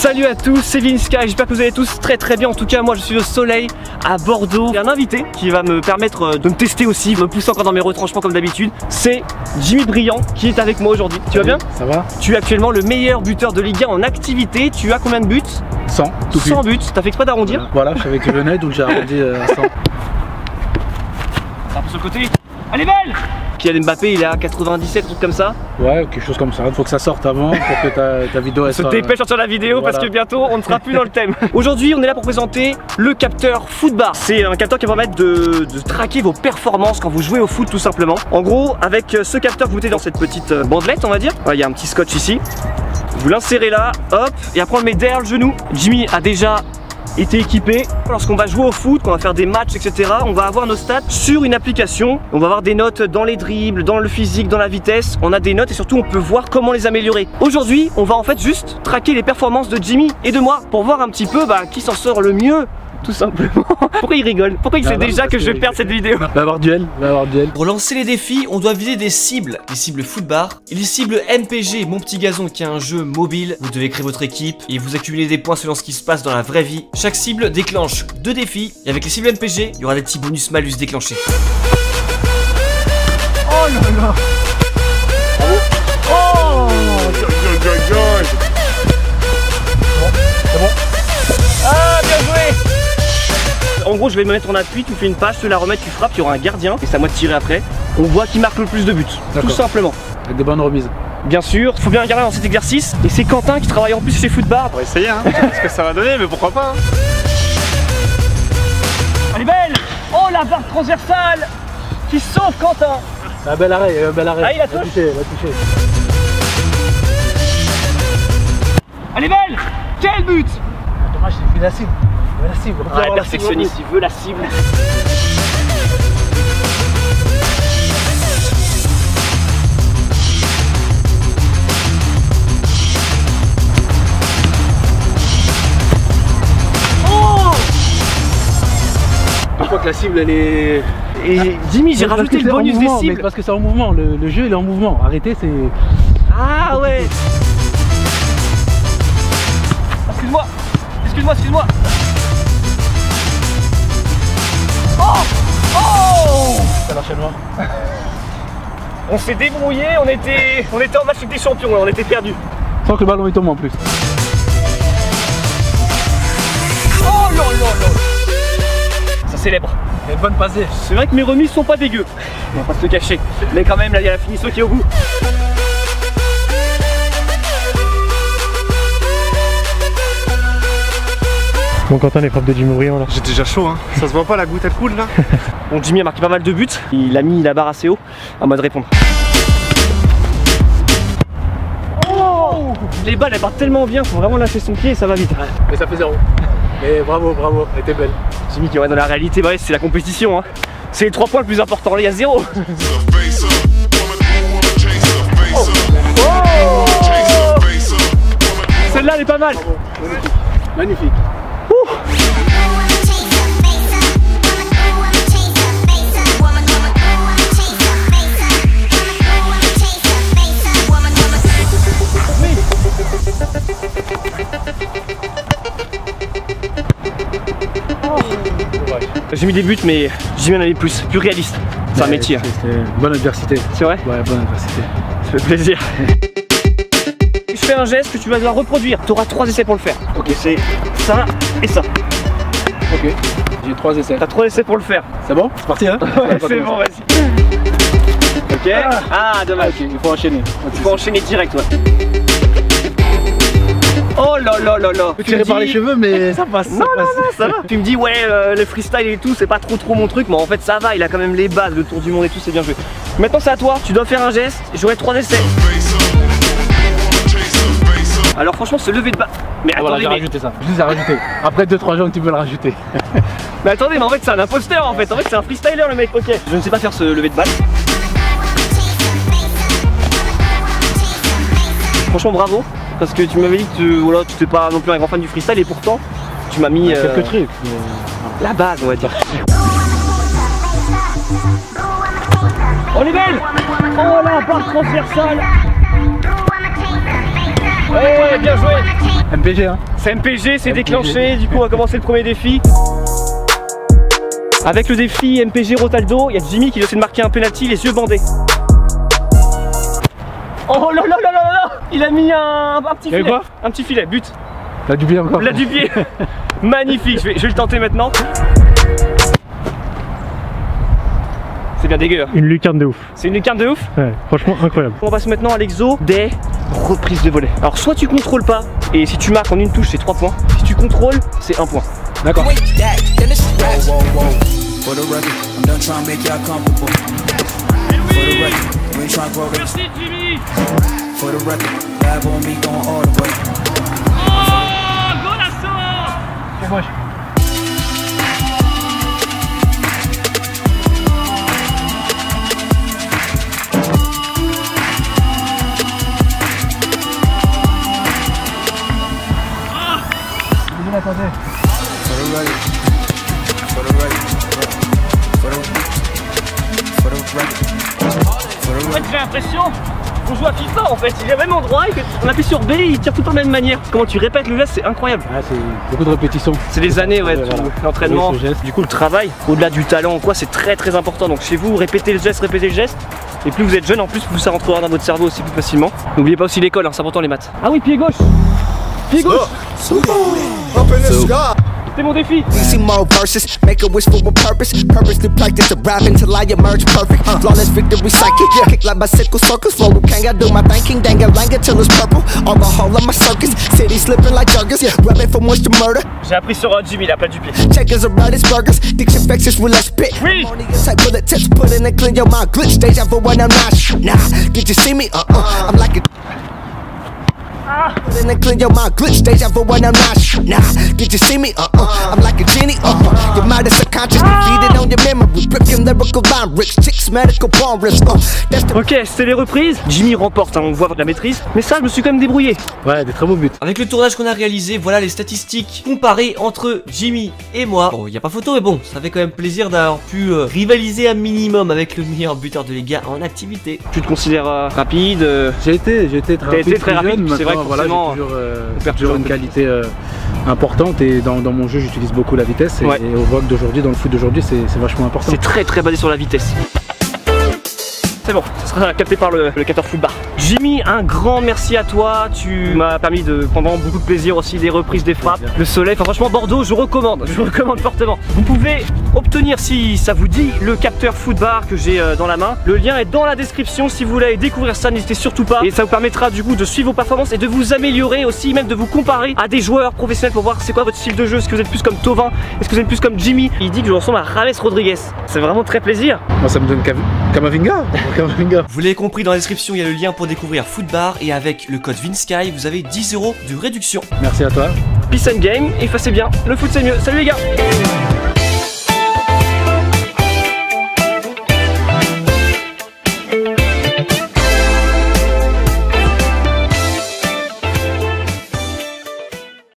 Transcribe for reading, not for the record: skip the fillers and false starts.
Salut à tous, c'est Vinsky, j'espère que vous allez tous très bien. En tout cas moi je suis au soleil à Bordeaux. Il y a un invité qui va me permettre de me tester aussi, me pousser encore dans mes retranchements comme d'habitude. C'est Jimmy Briand qui est avec moi aujourd'hui. Tu vas bien? Ça va. Tu es actuellement le meilleur buteur de Ligue 1 en activité. Tu as combien de buts? 100. 100 buts, t'as fait exprès d'arrondir? Voilà, je savais que je venais donc j'ai arrondi à 100. Un peu sur le côté. Allez belle! Mbappé il est à 97, un truc comme ça. Ouais, quelque chose comme ça, il faut que ça sorte avant pour que ta vidéo elle sorte. Dépêche sur la vidéo voilà. Parce que bientôt on ne sera plus dans le thème. Aujourd'hui on est là pour présenter le capteur Footbar. C'est un capteur qui va permettre de traquer vos performances quand vous jouez au foot tout simplement. En gros avec ce capteur que vous mettez dans cette petite bandelette on va dire. Il y a un petit scotch ici. Vous l'insérez là, hop, et après on le met derrière le genou. Jimmy a déjà était équipé. Lorsqu'on va jouer au foot, qu'on va faire des matchs, etc., on va avoir nos stats sur une application. On va avoir des notes dans les dribbles, dans le physique, dans la vitesse. On a des notes et surtout on peut voir comment les améliorer. Aujourd'hui, on va en fait juste traquer les performances de Jimmy et de moi pour voir un petit peu qui s'en sort le mieux. Tout simplement. Pourquoi il rigole? Pourquoi il sait déjà que je vais perdre cette vidéo? Va avoir duel, va avoir duel. Pour lancer les défis, on doit viser des cibles. Les cibles Footbar et les cibles MPG, mon petit gazon, qui est un jeu mobile. Vous devez créer votre équipe et vous accumulez des points selon ce qui se passe dans la vraie vie. Chaque cible déclenche 2 défis. Et avec les cibles MPG, il y aura des petits bonus malus déclenchés. Oh là là. Oh, c'est bon. Ah, bien joué. En gros je vais me mettre en appui, tu fais une passe, tu la remets, tu frappes, il y aura un gardien et c'est à moi de tirer après. On voit qui marque le plus de buts, tout simplement. Avec des bonnes remises. Bien sûr, il faut bien regarder dans cet exercice. Et c'est Quentin qui travaille en plus chez Footbar. On va essayer hein, ce que ça va donner, mais pourquoi pas hein. Elle est belle. Oh la barre transversale qui sauve Quentin. Un bel arrêt, un bel arrêt. Ah il a touché. Elle est belle. Quel but. Dommage, j'ai fait la cible. La cible, le perfectionniste, il veut la cible. Oh, je crois que la cible elle est... Et Jimmy, j'ai rajouté le bonus des cibles. Parce que c'est en mouvement, le jeu il est en mouvement. Arrêtez, c'est... Ah ouais. Excuse-moi, excuse-moi, excuse-moi. L'enchaînement. On s'est débrouillé, on était en match avec des champions, on était perdus. Sans que le ballon il tombe en plus. Oh là là là. Ça célèbre. Il y a une bonne passée. C'est vrai que mes remises sont pas dégueu. On va pas se le cacher. Mais quand même, là il y a la finition qui est au bout. Bon Quentin, les frappes de Jim O'Brien là. J'ai déjà chaud hein, ça se voit pas, la goutte elle coule là. Bon Jimmy a marqué pas mal de buts, il a mis la barre assez haut, à moi de répondre. Oh, les balles elles partent tellement bien, faut vraiment lâcher son pied et ça va vite. Ouais, mais ça fait zéro. Mais bravo, bravo, elle était belle. Jimmy qui est dans la réalité, ouais, c'est la compétition hein. C'est les 3 points les plus importants, là il y a zéro. Oh. Oh. Celle-là elle est pas mal. Bravo. Magnifique. J'ai mis des buts mais j'ai mis un avis plus, plus réaliste. C'est un métier. C'est une bonne adversité. C'est vrai? Ouais, bonne adversité. Ça fait plaisir. Je fais un geste que tu vas devoir reproduire. Tu auras 3 essais pour le faire. Ok, c'est ça et ça. Ok, j'ai 3 essais. T'as 3 essais pour le faire. C'est bon? C'est parti hein? Ouais, c'est bon, vas-y. Ok. Ah, dommage. Ah, okay. Il faut enchaîner. Il faut enchaîner direct, ouais. Oh là là là là. Tu tirer par les cheveux mais ça passe. Non, ça passe. Non, non, ça va. Tu me dis ouais le freestyle et tout c'est pas trop mon truc mais en fait ça va, il a quand même les bases, le tour du monde et tout, c'est bien joué. Maintenant c'est à toi, tu dois faire un geste, j'aurai 3 essais. Alors franchement se lever de bas. Mais attendez, voilà, j'ai rajouté ça. Je les ai rajoutés. Après 2-3 jambes tu peux le rajouter. Mais attendez, mais en fait c'est un imposteur en fait. En fait c'est un freestyler le mec, ok. Je ne sais pas faire ce lever de balle. Franchement bravo. Parce que tu m'avais dit que tu n'étais pas non plus un grand fan du freestyle et pourtant tu m'as mis quelques trucs. La base on va dire. On est belle. Oh la barre transversale. Ouais, bien joué. MPG hein. C'est MPG, c'est déclenché, du coup on va commencer le premier défi. Avec le défi MPG Rotaldo, il y a Jimmy qui essaie de marquer un penalty les yeux bandés. Oh là là là là là, il a mis un petit filet. Quoi, un petit filet, but. Il a du pied encore. Il a du pied. Magnifique, je vais le tenter maintenant. C'est bien dégueu hein. Une lucarne de ouf. C'est une lucarne de ouf. Ouais, franchement incroyable. On passe maintenant à l'exo des reprises de volet. Alors soit tu contrôles pas et si tu marques en une touche c'est 3 points. Si tu contrôles c'est 1 point. D'accord. Merci Jimmy. Oh, golasso. Attendez. En fait j'ai l'impression qu'on joue à FIFA en fait, il y a même endroit et qu'on appuie sur B et il tire tout le temps de la même manière. Comment tu répètes le geste, c'est incroyable. Ah, c'est beaucoup de répétitions. C'est des années ouais, l'entraînement, voilà. Du coup le travail, au-delà du talent quoi, c'est très très important. Donc chez vous, répétez le geste et plus vous êtes jeune en plus, plus ça rentrera dans votre cerveau aussi plus facilement. N'oubliez pas aussi l'école, hein, c'est important les maths. Ah oui, pied gauche. Pied gauche. C'est mon défi. J'ai appris sur Jimmy, la plate du pied. Oui. Then I clean your mind, glitch days ever when I'm not. Nah, did you see me? I'm like a genie. Your mind is subconscious, feeding on your memory, ripping lyrical line, rich chicks, medical bomb rips. Ok, c'est les reprises. Jimmy remporte, hein, on voit de la maîtrise. Mais ça, je me suis quand même débrouillé. Ouais, des très beaux buts. Avec le tournage qu'on a réalisé, voilà les statistiques comparées entre Jimmy et moi. Bon, y a pas photo, mais bon, ça fait quand même plaisir d'avoir pu rivaliser un minimum avec le meilleur buteur de Ligue 1 en activité. Tu te considères rapide J'ai été très rapide. C'est vrai. Voilà, j'ai toujours une qualité importante et dans mon jeu j'utilise beaucoup la vitesse et, ouais. Et au vogue d'aujourd'hui, dans le foot d'aujourd'hui, c'est vachement important. C'est très très basé sur la vitesse. C'est bon, ça sera capté par le 14 Footbar. Jimmy, un grand merci à toi. Tu m'as permis de prendre beaucoup de plaisir aussi, des reprises, des frappes, le soleil. Enfin, franchement, Bordeaux, je recommande fortement. Vous pouvez obtenir, si ça vous dit, le capteur Footbar que j'ai dans la main. Le lien est dans la description. Si vous voulez découvrir ça, n'hésitez surtout pas. Et ça vous permettra du coup de suivre vos performances et de vous améliorer aussi, même de vous comparer à des joueurs professionnels pour voir c'est quoi votre style de jeu. Est-ce que vous êtes plus comme Tovin? Est-ce que vous êtes plus comme Jimmy? Il dit que je ressemble à James Rodriguez. C'est vraiment très plaisir. Moi, ça me donne Kamavinga. Vous l'avez compris, dans la description, il y a le lien pour découvrir Footbar et avec le code Vinsky, vous avez 10 € de réduction. Merci à toi. Peace and game, et passez bien. Le foot c'est mieux. Salut les gars.